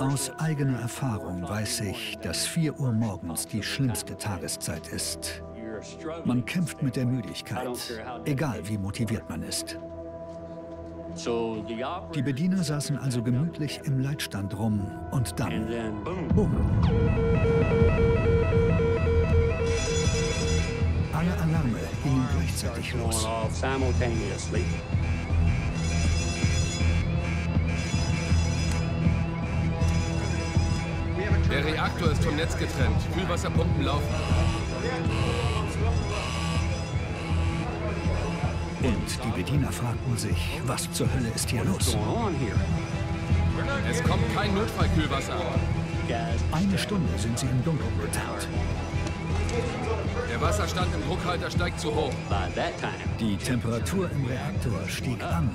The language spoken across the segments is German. Aus eigener Erfahrung weiß ich, dass 4 Uhr morgens die schlimmste Tageszeit ist. Man kämpft mit der Müdigkeit, egal wie motiviert man ist. Die Bediener saßen also gemütlich im Leitstand rum und dann, bumm! Alle Alarme gingen gleichzeitig los. Der Reaktor ist vom Netz getrennt. Kühlwasserpumpen laufen. Und die Bediener fragten sich, was zur Hölle ist hier los? Es kommt kein Notfallkühlwasser. Eine Stunde sind sie im Dunkeln getarnt. Der Wasserstand im Druckhalter steigt zu hoch. Die Temperatur im Reaktor stieg an,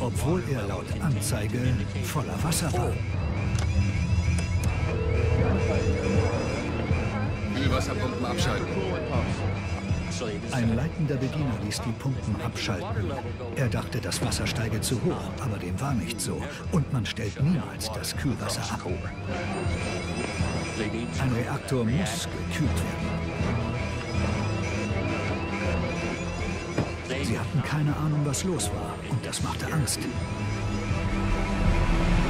obwohl er laut Anzeige voller Wasser war. Kühlwasserpumpen abschalten. Ein leitender Bediener ließ die Pumpen abschalten. Er dachte, das Wasser steige zu hoch, aber dem war nicht so. Und man stellt niemals das Kühlwasser ab. Ein Reaktor muss gekühlt werden. Sie hatten keine Ahnung, was los war, und das machte Angst.